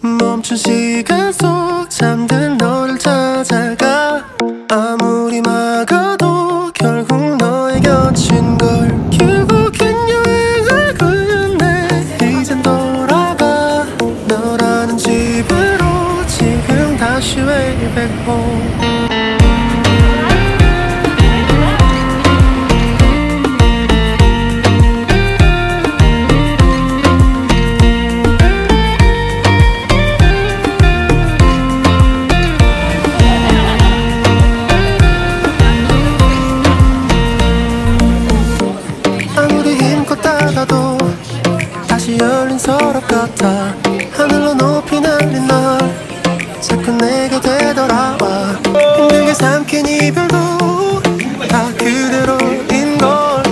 멈춘 시간 속 잠든 너를 찾아가 아무리 막아도 결국 너의 곁인 걸 결국엔 여행을 끝내 이젠 돌아가 너라는 집으로 지금 다시 way back home 따라도 다시 열린 서랍 같아 하늘로 높이 날린 널 자꾸 내게 되돌아와 힘들게 삼킨 이별도 다 그대로인걸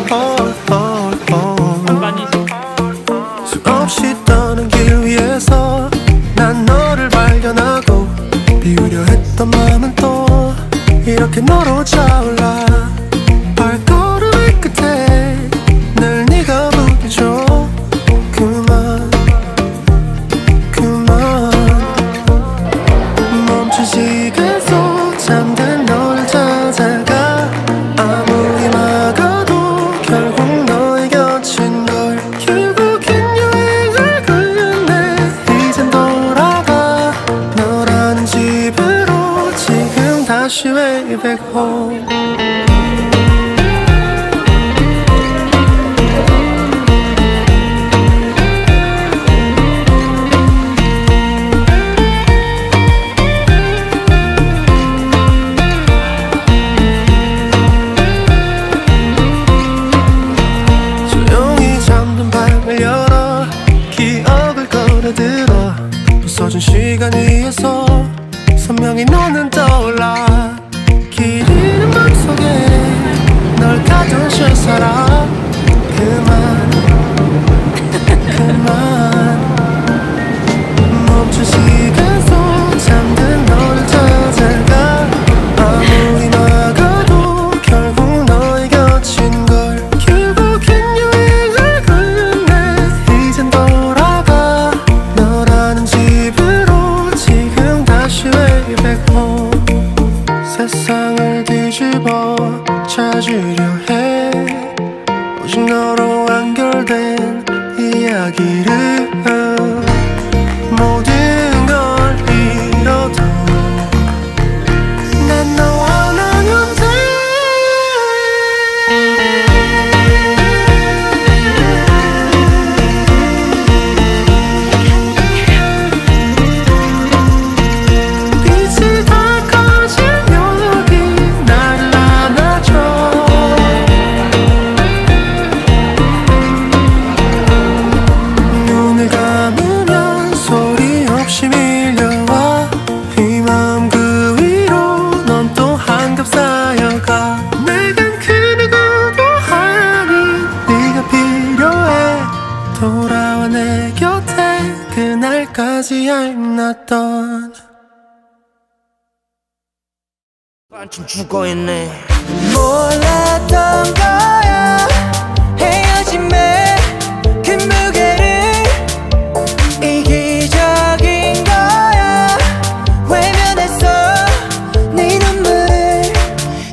수없이 떠는 길 위에서 난 너를 발견하고 비우려 했던 마음은 또 이렇게 너로 차올라 발걸음의 끝에 시간 속 잠든 너를 찾아가 아무리 막아도 결국 너의 곁인 걸 결국엔 여행을 끝내 이젠 돌아가 너라는 집으로 지금 다시 way back home 부서진 시간 위에서 선명히 너는 떠올라 길 잃은 맘속에 널 가둔 실사라 그만 멈춘 시간 속 잠든 너를 찾아가 아무리 막아도 결국 너의 곁인 걸 결국엔 여행을 끝내 이젠 돌아가 너라는 세상을 뒤집어 찾으려 해 오직 너로 완결된 이야기를 모든 걸 잃어도 난 너와 나면 돼 내겐 그 누구도 하니 네가 필요해 돌아와 내 곁에 그날까지 얄미웠던 반쯤 죽어있네 몰랐던 거야 헤어짐에 그 무게를 이기적인 거야 외면했어 네 눈물을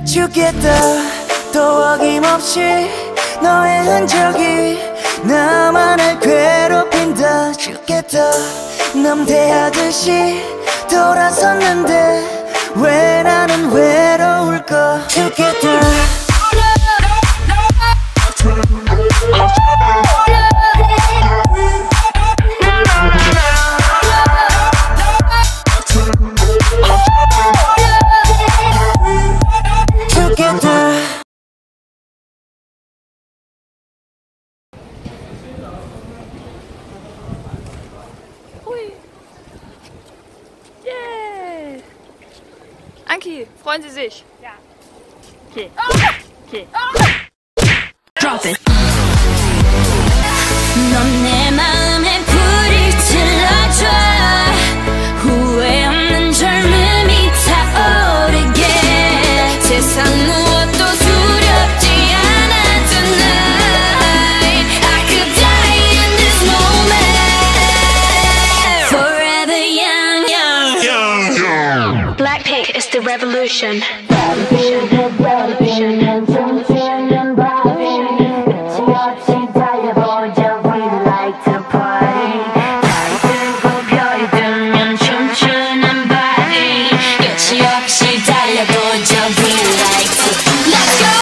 죽겠다 또 어김없이 너의 흔적이 나만을 괴롭힌다 죽겠다 남대하듯이 돌아섰는데 왜 나는 외로울까 죽겠다 Anki, freuen Sie sich? Ja. Okay. Okay. Drop it. 넌 내 마음에 불을 질러줘 후회 없는 젊음이 타오르게 세상 무엇도 두렵지 않아 tonight I could die in this moment is the revolution.